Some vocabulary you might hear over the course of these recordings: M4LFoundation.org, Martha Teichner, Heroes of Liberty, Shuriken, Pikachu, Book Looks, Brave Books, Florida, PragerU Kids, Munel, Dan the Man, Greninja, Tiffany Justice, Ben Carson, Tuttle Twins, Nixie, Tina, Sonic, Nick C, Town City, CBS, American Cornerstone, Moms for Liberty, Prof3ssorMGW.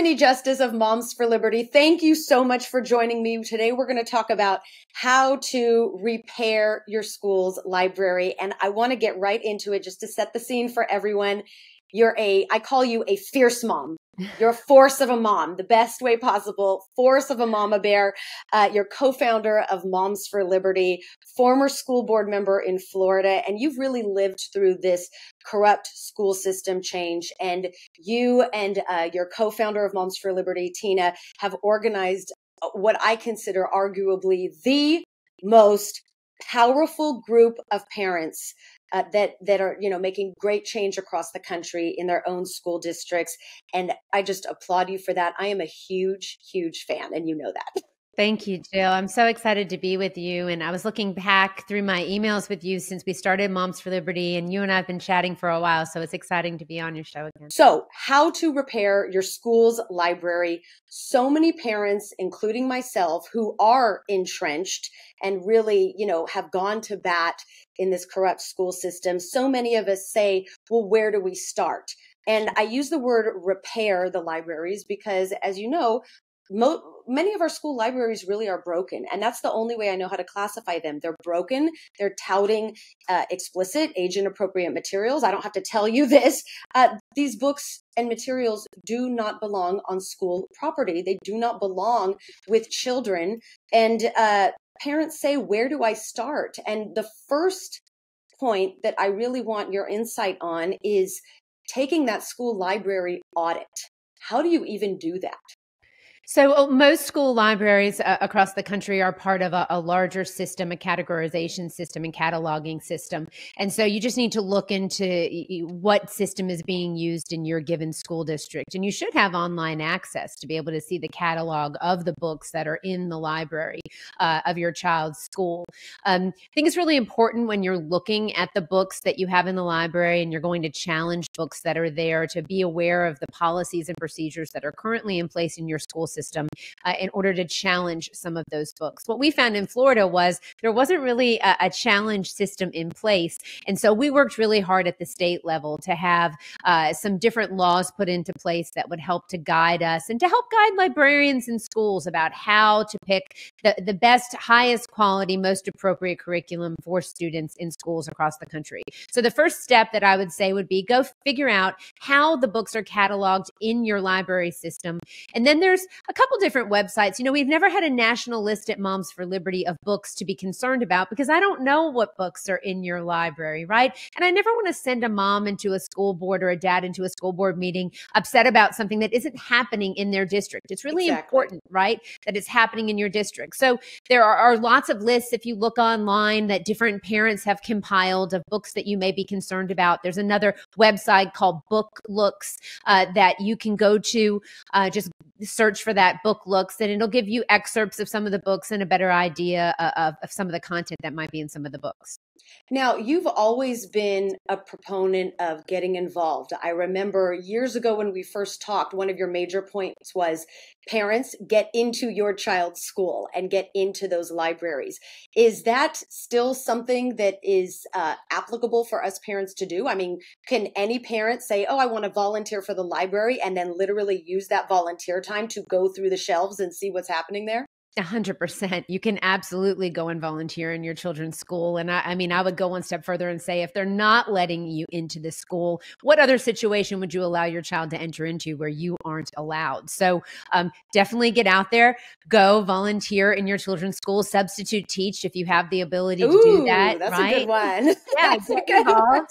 Tiffany Justice of Moms for Liberty. Thank you so much for joining me. Today we're going to talk about how to repair your school's library. And I want to get right into it just to set the scene for everyone. You're I call you a fierce mom. You're a force of a mom, the best way possible, force of a mama bear. You're co-founder of Moms for Liberty, former school board member in Florida, and you've really lived through this corrupt school system change. And you and your co-founder of Moms for Liberty, Tina, have organized what I consider arguably the most powerful group of parents that are, making great change across the country in their own school districts. And I just applaud you for that. I am a huge, huge fan, and you know that. Thank you, Jill. I'm so excited to be with you. And I was looking back through my emails with you since we started Moms for Liberty, and you and I have been chatting for a while. So it's exciting to be on your show again. So how to repair your school's library. So many parents, including myself, who are entrenched and really, have gone to bat in this corrupt school system. So many of us say, well, where do we start? And I use the word repair the libraries because, as you know, many of our school libraries really are broken, and that's the only way I know how to classify them. They're broken. They're touting explicit, age-inappropriate materials. I don't have to tell you this. These books and materials do not belong on school property. They do not belong with children. And parents say, where do I start? And the first point that I really want your insight on is taking that school library audit. How do you even do that? So most school libraries across the country are part of a larger system, a categorization system and cataloging system. And so you just need to look into what system is being used in your given school district. And you should have online access to be able to see the catalog of the books that are in the library of your child's school. I think it's really important when you're looking at the books that you have in the library and you're going to challenge books that are there to be aware of the policies and procedures that are currently in place in your school system in order to challenge some of those books. What we found in Florida was there wasn't really a challenge system in place. And so we worked really hard at the state level to have some different laws put into place that would help to guide us and to help guide librarians in schools about how to pick the best, highest quality, most appropriate curriculum for students in schools across the country. So the first step that I would say would be go figure out how the books are cataloged in your library system. And then there's a couple different websites. We've never had a national list at Moms for Liberty of books to be concerned about because I don't know what books are in your library, right? And I never want to send a mom into a school board or a dad into a school board meeting upset about something that isn't happening in their district. It's really important, right, that it's happening in your district. So there are lots of lists if you look online that different parents have compiled of books that you may be concerned about. There's another website called Book Looks that you can go to, just search for that, Book Looks, and it'll give you excerpts of some of the books and a better idea of some of the content that might be in some of the books. Now, you've always been a proponent of getting involved. I remember years ago when we first talked, one of your major points was parents, get into your child's school and get into those libraries. Is that still something that is applicable for us parents to do? I mean, can any parent say, oh, I want to volunteer for the library and then literally use that volunteer time to go through the shelves and see what's happening there? 100%. You can absolutely go and volunteer in your children's school. And I would go one step further and say, if they're not letting you into the school, what other situation would you allow your child to enter into where you aren't allowed? So definitely get out there, go volunteer in your children's school, substitute teach if you have the ability to do that. That's right? A good one. Yeah, that's a good one.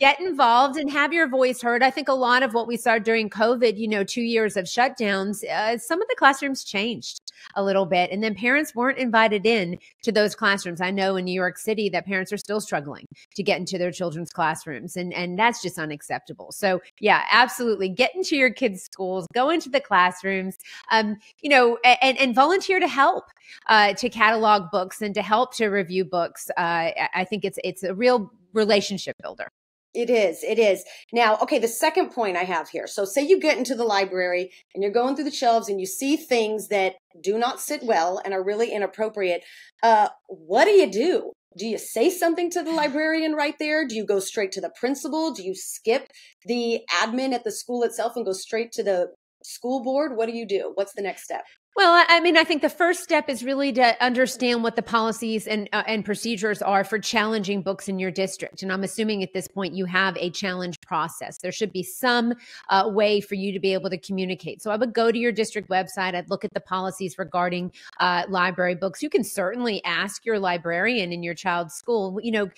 Get involved and have your voice heard. I think a lot of what we saw during COVID, 2 years of shutdowns, some of the classrooms changed a little bit. And then parents weren't invited in to those classrooms. I know in New York City that parents are still struggling to get into their children's classrooms. And that's just unacceptable. So yeah, absolutely. Get into your kids' schools, go into the classrooms, and volunteer to help to catalog books and to help to review books. I think it's a real relationship builder. It is. It is. Now, okay, the second point I have here. So say you get into the library and you're going through the shelves and you see things that do not sit well and are really inappropriate. What do you do? Do you say something to the librarian right there? Do you go straight to the principal? Do you skip the admin at the school itself and go straight to the school board? What do you do? What's the next step? Well, I mean, I think the first step is really to understand what the policies and procedures are for challenging books in your district. And I'm assuming at this point you have a challenge process. There should be some way for you to be able to communicate. So I would go to your district website. I'd look at the policies regarding library books. You can certainly ask your librarian in your child's school, you know,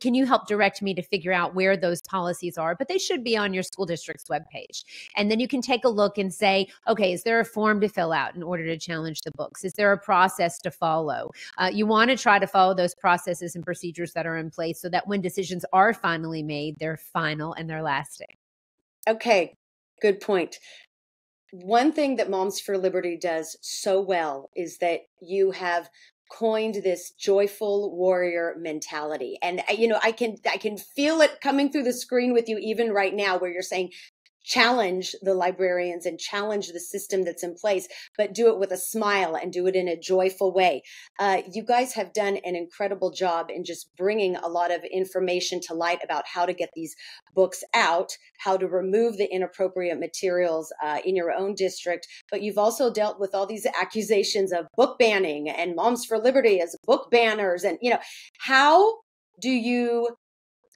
can you help direct me to figure out where those policies are? But they should be on your school district's webpage. And then you can take a look and say, okay, is there a form to fill out in order to challenge the books? Is there a process to follow? You want to try to follow those processes and procedures that are in place so that when decisions are finally made, they're final and they're lasting. Okay, good point. One thing that Moms for Liberty does so well is that you have coined this joyful warrior mentality. And, you know, I can feel it coming through the screen with you even right now, where you're saying, challenge the librarians and challenge the system that's in place, but do it with a smile and do it in a joyful way. You guys have done an incredible job in just bringing a lot of information to light about how to get these books out, how to remove the inappropriate materials in your own district. But you've also dealt with all these accusations of book banning and Moms for Liberty as book banners. And, you know, how do you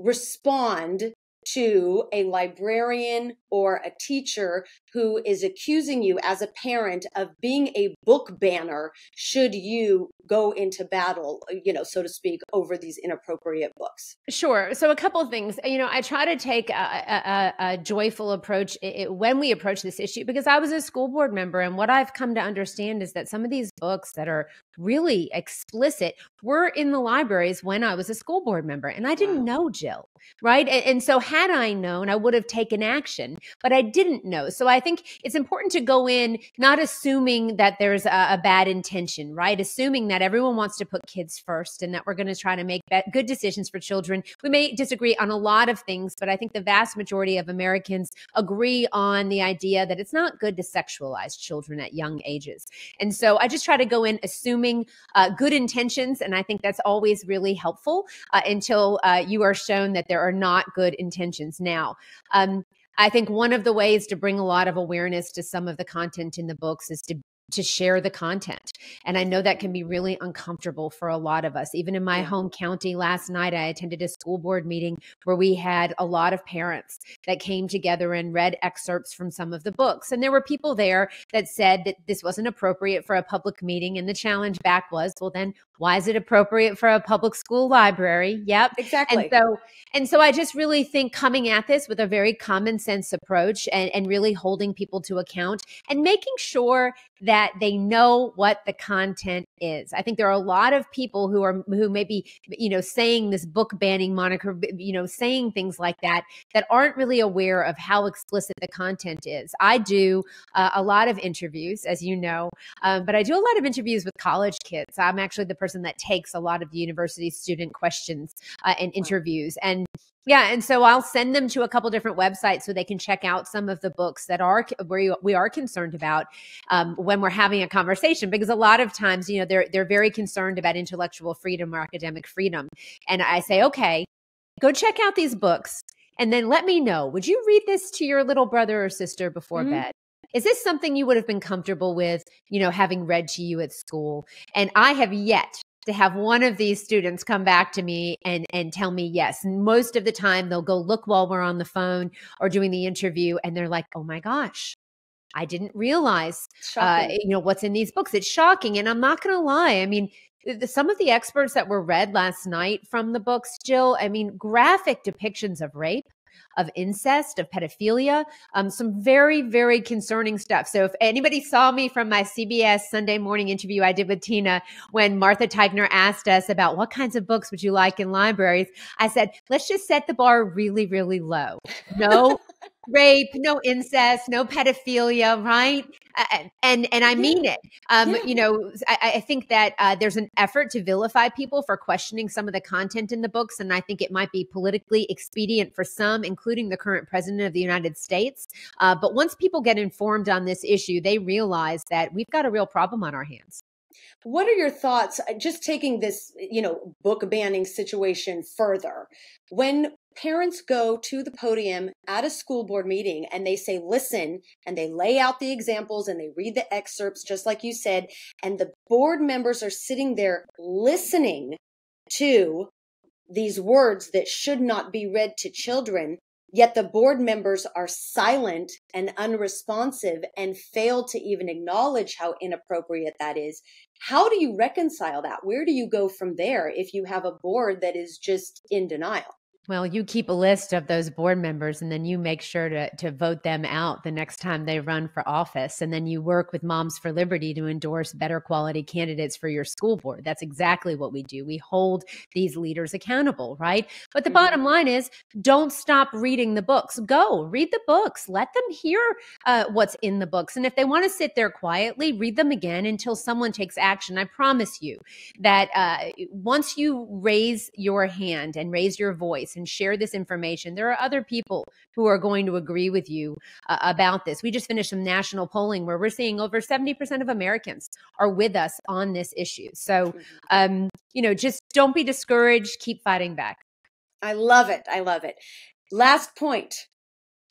respond to a librarian or a teacher who is accusing you as a parent of being a book banner should you go into battle, you know, so to speak, over these inappropriate books? Sure. So a couple of things. You know, I try to take a joyful approach when we approach this issue, because I was a school board member, and what I've come to understand is that some of these books that are really explicit were in the libraries when I was a school board member, and I didn't know, Jill, right? And so had I known, I would have taken action, but I didn't know. So I think it's important to go in not assuming that there's a bad intention, right? Assuming that everyone wants to put kids first and that we're going to try to make good decisions for children. We may disagree on a lot of things, but I think the vast majority of Americans agree on the idea that it's not good to sexualize children at young ages. And so I just try to go in assuming good intentions, and I think that's always really helpful until you are shown that there are not good intentions. Now, I think one of the ways to bring a lot of awareness to some of the content in the books is to share the content. And I know that can be really uncomfortable for a lot of us. Even in my home county last night, I attended a school board meeting where we had a lot of parents that came together and read excerpts from some of the books. And there were people there that said that this wasn't appropriate for a public meeting. And the challenge back was, well, then why is it appropriate for a public school library? Yep. Exactly. And so I just really think coming at this with a very common sense approach and really holding people to account and making sure that they know what the content is. I think there are a lot of people who maybe, you know, saying this book banning moniker, you know, saying things like that aren't really aware of how explicit the content is. I do a lot of interviews, as you know, but I do a lot of interviews with college kids. I'm actually the person that takes a lot of the university student questions and interviews. And yeah. And so I'll send them to a couple different websites so they can check out some of the books that are where we are concerned about when we're having a conversation, because a lot of times, you know, they're very concerned about intellectual freedom or academic freedom. And I say, okay, go check out these books and then let me know, would you read this to your little brother or sister before bed? Is this something you would have been comfortable with, you know, having read to you at school? And I have yet to have one of these students come back to me and tell me yes. And most of the time they'll go look while we're on the phone or doing the interview, and they're like, oh my gosh, I didn't realize, you know, what's in these books. It's shocking. And I'm not going to lie. I mean, some of the excerpts that were read last night from the books, Jill, I mean, graphic depictions of rape, of incest, of pedophilia, some very, very concerning stuff. So if anybody saw me from my CBS Sunday morning interview I did with Tina, when Martha Teichner asked us about what kinds of books would you like in libraries, I said, let's just set the bar really, really low. No rape, no incest, no pedophilia, right? And I mean it. You know, I think that there's an effort to vilify people for questioning some of the content in the books, and I think it might be politically expedient for some, including the current president of the United States. But once people get informed on this issue, they realize that we've got a real problem on our hands. What are your thoughts, just taking this, you know, book banning situation further? When Parents go to the podium at a school board meeting and they say, listen, and they lay out the examples and they read the excerpts, just like you said. And the board members are sitting there listening to these words that should not be read to children. Yet the board members are silent and unresponsive and fail to even acknowledge how inappropriate that is. How do you reconcile that? Where do you go from there if you have a board that is just in denial? Well, you keep a list of those board members and then you make sure to vote them out the next time they run for office. And then you work with Moms for Liberty to endorse better quality candidates for your school board. That's exactly what we do. We hold these leaders accountable, right? But the bottom line is, don't stop reading the books. Go read the books. Let them hear what's in the books. And if they want to sit there quietly, read them again until someone takes action. I promise you that once you raise your hand and raise your voice and share this information, there are other people who are going to agree with you about this. We just finished some national polling where we're seeing over 70% of Americans are with us on this issue. So, you know, just don't be discouraged. Keep fighting back. I love it. I love it. Last point.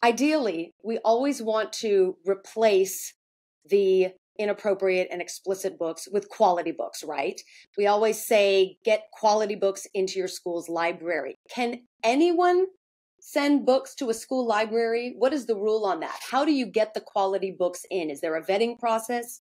Ideally, we always want to replace the inappropriate and explicit books with quality books, right? We always say, get quality books into your school's library. Can anyone send books to a school library? What is the rule on that? How do you get the quality books in? Is there a vetting process?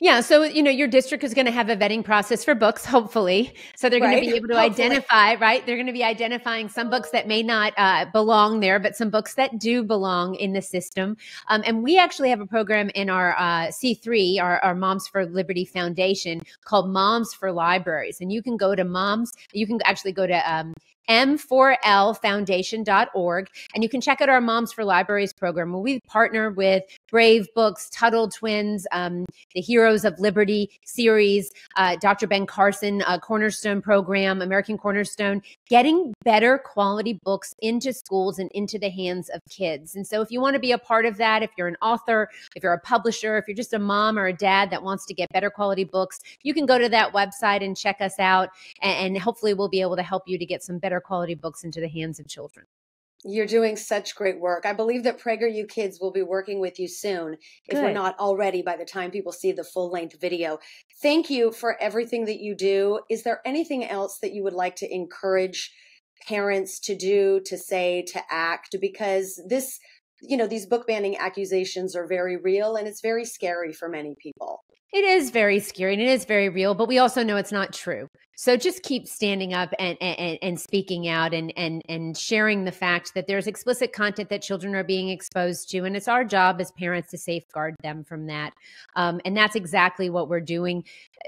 Yeah. So, you know, your district is going to have a vetting process for books, hopefully. So they're going to be able to identify, right? They're going to be identifying some books that may not belong there, but some books that do belong in the system. And we actually have a program in our C3, our Moms for Liberty Foundation, called Moms for Libraries. And you can go to Moms, you can actually go to M4LFoundation.org. And you can check out our Moms for Libraries program, where we partner with Brave Books, Tuttle Twins, the Heroes of Liberty series, Dr. Ben Carson, Cornerstone program, American Cornerstone, getting better quality books into schools and into the hands of kids. And so if you want to be a part of that, if you're an author, if you're a publisher, if you're just a mom or a dad that wants to get better quality books, you can go to that website and check us out. And hopefully we'll be able to help you to get some better quality books into the hands of children. You're doing such great work. I believe that PragerU Kids will be working with you soon, if we're not already, by the time people see the full-length video. Thank you for everything that you do. Is there anything else that you would like to encourage parents to do, to say, to act? Because this, you know, these book banning accusations are very real and it's very scary for many people. It is very scary and it is very real, but we also know it's not true. So just keep standing up and speaking out and sharing the fact that there's explicit content that children are being exposed to. And it's our job as parents to safeguard them from that. And that's exactly what we're doing.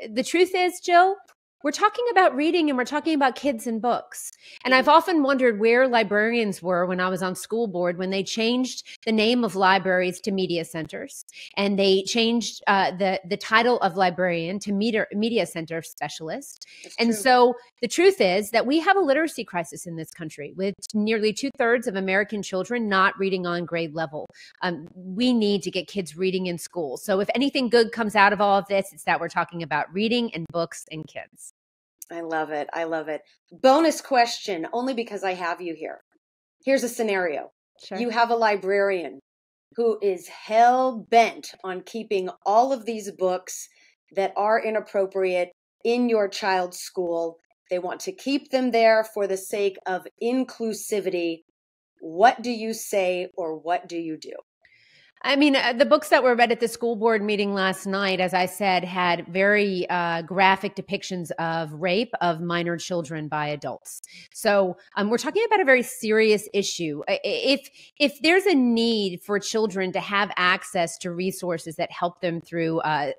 The truth is, Jill, we're talking about reading and we're talking about kids and books. And I've often wondered where librarians were when I was on school board, when they changed the name of libraries to media centers, and they changed the title of librarian to media center specialist. So the truth is that we have a literacy crisis in this country, with nearly 2/3 of American children not reading on grade level. We need to get kids reading in school. So if anything good comes out of all of this, it's that we're talking about reading and books and kids. I love it. I love it. Bonus question, only because I have you here. Here's a scenario. Sure. You have a librarian who is hell-bent on keeping all of these books that are inappropriate in your child's school. They want to keep them there for the sake of inclusivity. What do you say, or what do you do? I mean, the books that were read at the school board meeting last night, as I said, had very graphic depictions of rape of minor children by adults. So we're talking about a very serious issue. If there's a need for children to have access to resources that help them through a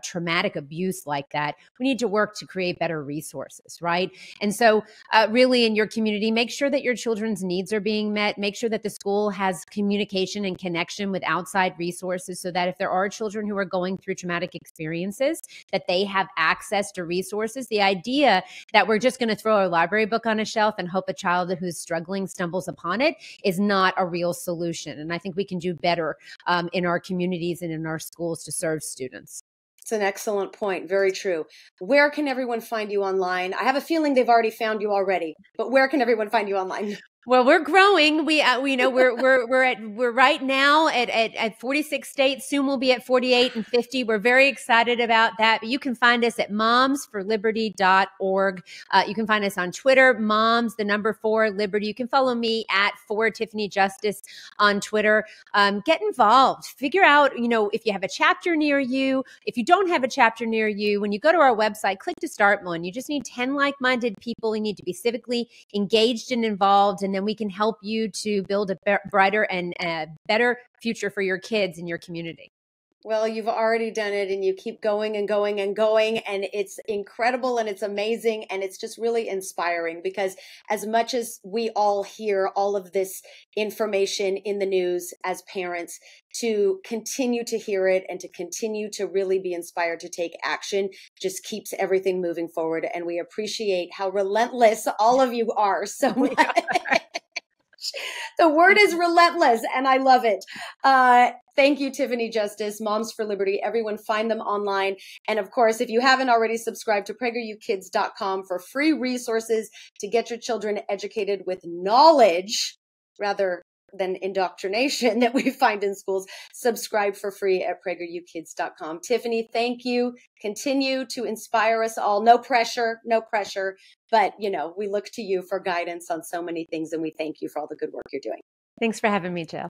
traumatic abuse like that, we need to work to create better resources, right? And so really in your community, make sure that your children's needs are being met. Make sure that the school has communication and connection with outside resources, so that if there are children who are going through traumatic experiences, that they have access to resources. The idea that we're just going to throw a library book on a shelf and hope a child who's struggling stumbles upon it is not a real solution. And I think we can do better in our communities and in our schools to serve students. It's an excellent point. Very true. Where can everyone find you online? I have a feeling they've already found you already, but where can everyone find you online? Well, we're growing. We you know, we're right now at 46 states. Soon we'll be at 48 and 50. We're very excited about that. But you can find us at momsforliberty.org. You can find us on Twitter, moms, the number 4 liberty. You can follow me at 4 Tiffany Justice on Twitter. Get involved. Figure out, you know, if you have a chapter near you, if you don't have a chapter near you, when you go to our website, click to start one. You just need 10 like-minded people. You need to be civically engaged and involved, and then we can help you to build a brighter and better future for your kids and your community. Well, you've already done it, and you keep going and going and going, and it's incredible and it's amazing, and it's just really inspiring, because as much as we all hear all of this information in the news as parents, to continue to hear it and to continue to really be inspired to take action just keeps everything moving forward. And we appreciate how relentless all of you are so much. The word is relentless, and I love it. Thank you, Tiffany Justice, Moms for Liberty. Everyone find them online. And of course, if you haven't already, subscribe to PragerUkids.com for free resources to get your children educated with knowledge rather than indoctrination that we find in schools. Subscribe for free at PragerUkids.com. Tiffany, thank you. Continue to inspire us all. No pressure, no pressure. But, you know, we look to you for guidance on so many things, and we thank you for all the good work you're doing. Thanks for having me, Jill.